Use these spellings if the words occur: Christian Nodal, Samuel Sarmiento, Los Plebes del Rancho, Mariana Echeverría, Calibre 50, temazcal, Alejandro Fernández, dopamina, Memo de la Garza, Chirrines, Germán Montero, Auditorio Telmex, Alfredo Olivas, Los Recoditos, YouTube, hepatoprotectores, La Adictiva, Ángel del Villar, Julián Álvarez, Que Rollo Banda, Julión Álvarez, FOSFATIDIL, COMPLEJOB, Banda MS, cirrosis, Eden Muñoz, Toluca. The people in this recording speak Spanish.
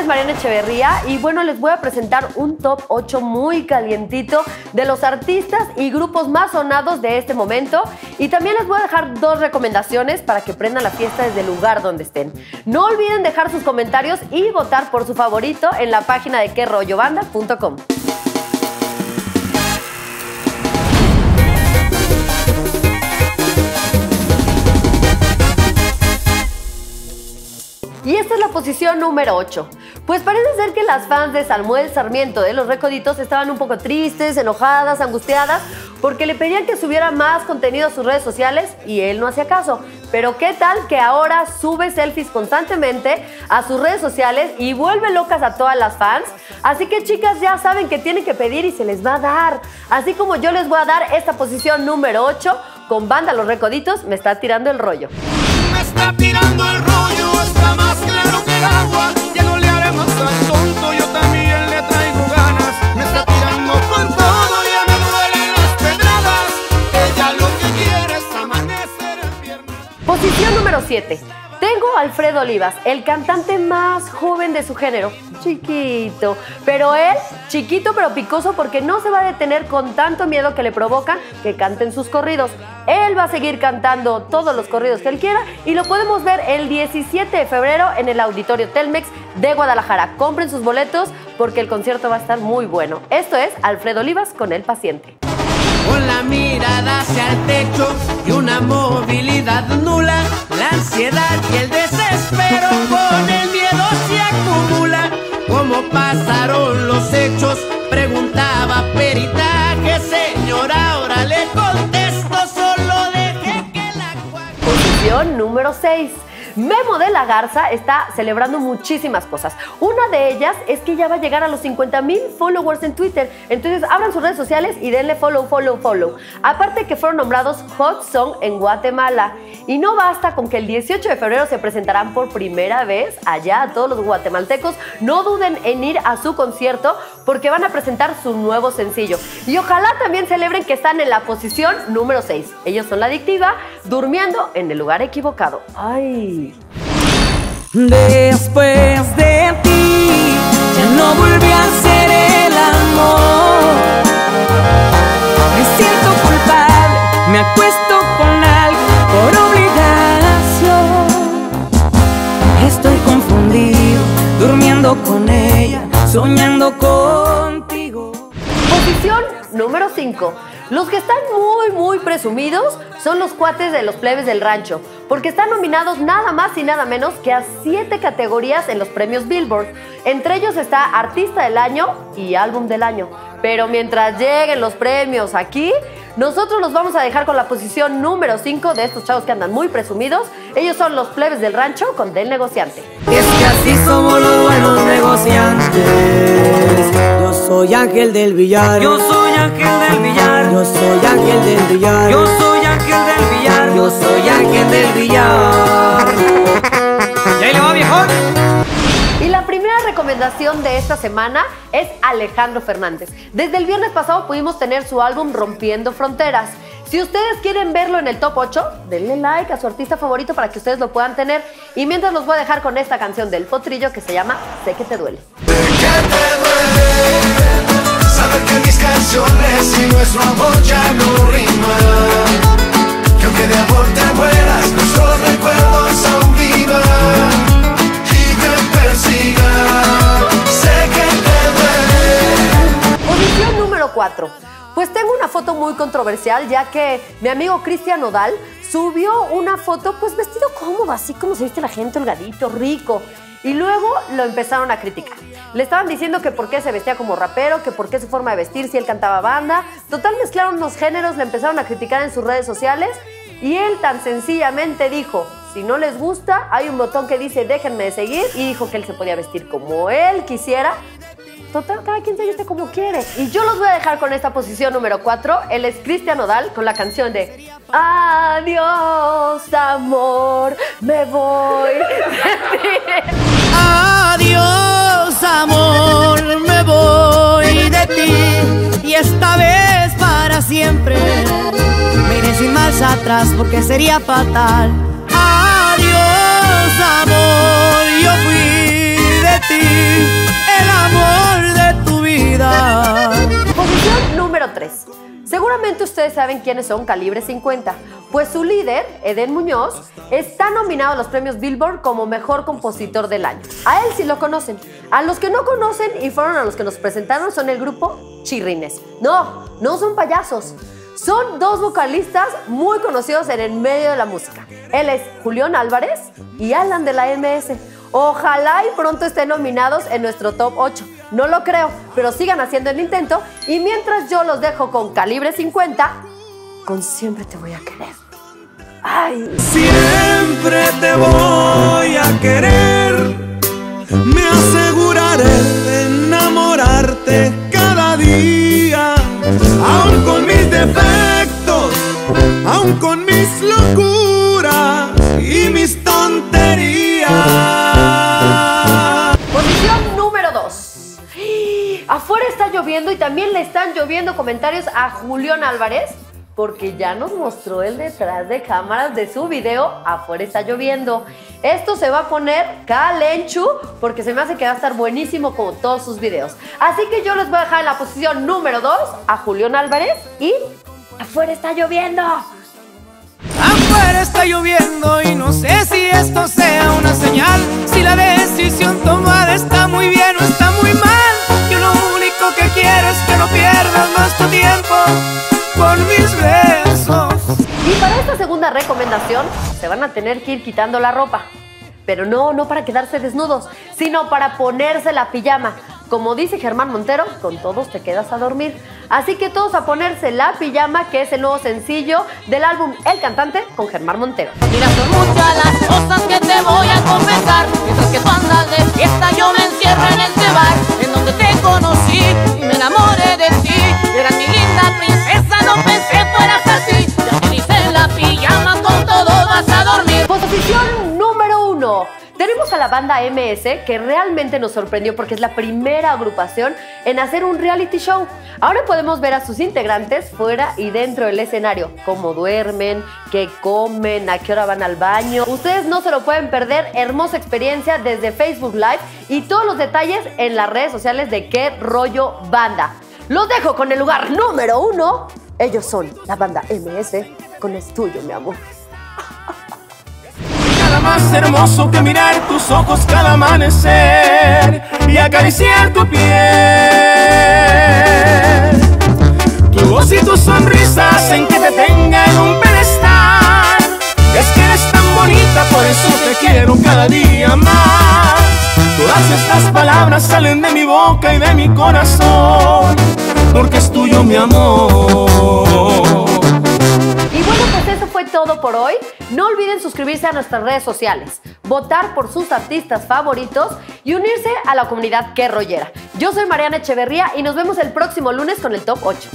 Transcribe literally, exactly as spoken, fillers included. nombre es Mariana Echeverría y bueno, les voy a presentar un top ocho muy calientito de los artistas y grupos más sonados de este momento. Y también les voy a dejar dos recomendaciones para que prendan la fiesta desde el lugar donde estén. No olviden dejar sus comentarios y votar por su favorito en la página de que rollo banda punto com. Y esta es la posición número ocho. Pues parece ser que las fans de Samuel Sarmiento de Los Recoditos estaban un poco tristes, enojadas, angustiadas, porque le pedían que subiera más contenido a sus redes sociales y él no hacía caso. Pero qué tal que ahora sube selfies constantemente a sus redes sociales y vuelve locas a todas las fans. Así que chicas, ya saben que tienen que pedir y se les va a dar. Así como yo les voy a dar esta posición número ocho con Banda Los Recoditos, me está tirando el rollo. Me está tirando el rollo, está más claro que el agua. Ya no le haremos al tonto, yo también le traigo ganas. Me está tirando con todo, ya me duelen las pedradas. Ella lo que quiere es amanecer en piernas. Posición número siete. Tengo a Alfredo Olivas, el cantante más joven de su género. Chiquito, pero él, chiquito pero picoso, porque no se va a detener con tanto miedo que le provocan que canten sus corridos. Él va a seguir cantando todos los corridos que él quiera y lo podemos ver el diecisiete de febrero en el Auditorio Telmex de Guadalajara. Compren sus boletos porque el concierto va a estar muy bueno. Esto es Alfredo Olivas con El Paciente. Con la mirada hacia el techo y una movilidad nula, la ansiedad y el desespero con el miedo se acumulan. ¿Cómo pasaron los hechos? Preguntaba peritaje, señora, ahora le contesto, solo dejé que la... Posición número seis. Memo de la Garza está celebrando muchísimas cosas. Una de ellas es que ya va a llegar a los cincuenta mil followers en Twitter. Entonces abran sus redes sociales y denle follow, follow, follow. Aparte que fueron nombrados Hot Song en Guatemala. Y no basta con que el dieciocho de febrero se presentarán por primera vez allá a todos los guatemaltecos. No duden en ir a su concierto porque van a presentar su nuevo sencillo. Y ojalá también celebren que están en la posición número seis. Ellos son La Adictiva, durmiendo en el lugar equivocado. ¡Ay! Después de ti, ya no volví a hacer el amor. Me siento culpable, me acuesto con alguien por obligación. Estoy confundido, durmiendo con ella, soñando contigo. Posición número cinco. Los que están muy, muy presumidos son los cuates de Los Plebes del Rancho, porque están nominados nada más y nada menos que a siete categorías en los premios Billboard. Entre ellos está Artista del Año y Álbum del Año. Pero mientras lleguen los premios aquí, nosotros los vamos a dejar con la posición número cinco de estos chavos que andan muy presumidos. Ellos son Los Plebes del Rancho con Del Negociante. Es que así somos los buenos negociantes. Yo soy Ángel del Villar. Yo soy Ángel del Villar. Yo soy Ángel del Villar. Yo soy Ángel del Villar. Yo soy Ángel del Villar. Y ahí le va, viejón. Y la primera recomendación de esta semana es Alejandro Fernández. Desde el viernes pasado pudimos tener su álbum Rompiendo Fronteras. Si ustedes quieren verlo en el top ocho, denle like a su artista favorito para que ustedes lo puedan tener. Y mientras los voy a dejar con esta canción del Potrillo que se llama Sé que te duele. Sé que te duele saber que mis canciones y nuestro amor ya no riman. Que aunque de amor te mueras, nuestros recuerdos aún vivan. Posición número cuatro. Pues tengo una foto muy controversial, ya que mi amigo Christian Nodal subió una foto pues vestido cómodo, así como se viste la gente, holgadito, rico. Y luego lo empezaron a criticar. Le estaban diciendo que por qué se vestía como rapero, que por qué su forma de vestir, si él cantaba banda. Total, mezclaron los géneros, le empezaron a criticar en sus redes sociales y él tan sencillamente dijo: si no les gusta, hay un botón que dice déjenme de seguir, y dijo que él se podía vestir como él quisiera. Total, cada quien se viste como quiere. Y yo los voy a dejar con esta posición número cuatro. Él es Christian Nodal con la canción de Adiós, amor, me voy. Adiós, amor, me voy de ti. Y esta vez para siempre. Me iré sin marcha atrás porque sería fatal. Adiós, amor, yo fui de ti. Seguramente ustedes saben quiénes son Calibre cincuenta, pues su líder, Eden Muñoz, está nominado a los premios Billboard como Mejor Compositor del Año. A él sí lo conocen. A los que no conocen y fueron a los que nos presentaron son el grupo Chirrines. No, no son payasos. Son dos vocalistas muy conocidos en el medio de la música. Él es Julián Álvarez y Alan de la M S. Ojalá y pronto estén nominados en nuestro top ocho. No lo creo, pero sigan haciendo el intento. Y mientras yo los dejo con Calibre cincuenta, con Siempre te voy a querer. Ay. Siempre te voy a querer. Me aseguraré de enamorarte cada día. Aún con mis defectos, aún con mis locuras y mis tonterías. Posición número dos. Afuera está lloviendo y también le están lloviendo comentarios a Julión Álvarez, porque ya nos mostró el detrás de cámaras de su video Afuera está lloviendo. Esto se va a poner calenchu porque se me hace que va a estar buenísimo como todos sus videos. Así que yo les voy a dejar en la posición número dos a Julión Álvarez y Afuera está lloviendo. Afuera está lloviendo y no sé si esto sea una señal, si la decisión tomada está muy bien o está muy mal. Yo lo único que quiero es que no pierdas más tu tiempo por mis besos. Y para esta segunda recomendación se van a tener que ir quitando la ropa, pero no, no para quedarse desnudos, sino para ponerse la pijama. Como dice Germán Montero, con todos te quedas a dormir. Así que todos a ponerse la pijama, que es el nuevo sencillo del álbum El Cantante con Germán Montero. Miras son muchas las cosas que te voy a confesar. Mientras que tú andas de fiesta yo me encierro en este bar, en donde te conocí y me enamoré de ti. Eras mi linda princesa, no pensé fueras así. Ya utilicé la pijama, con todo vas a dormir. Posición número uno. Tenemos a la banda M S, que realmente nos sorprendió porque es la primera agrupación en hacer un reality show. Ahora podemos ver a sus integrantes fuera y dentro del escenario, cómo duermen, qué comen, a qué hora van al baño. Ustedes no se lo pueden perder, hermosa experiencia desde Facebook Live y todos los detalles en las redes sociales de Que Rollo Banda. Los dejo con el lugar número uno. Ellos son la banda M S con Es Tuyo, Mi Amor. Nada más hermoso que mirar tus ojos cada amanecer y acariciar tu piel. Tu voz y tus sonrisas en que te tenga en un pedestal. Es que eres tan bonita, por eso te quiero cada día más. Todas estas palabras salen de mi boca y de mi corazón, porque es tuyo, mi amor. Y bueno, pues eso fue todo por hoy. No olviden suscribirse a nuestras redes sociales, votar por sus artistas favoritos y unirse a la comunidad Que Rollera. Yo soy Mariana Echeverría y nos vemos el próximo lunes con el top ocho.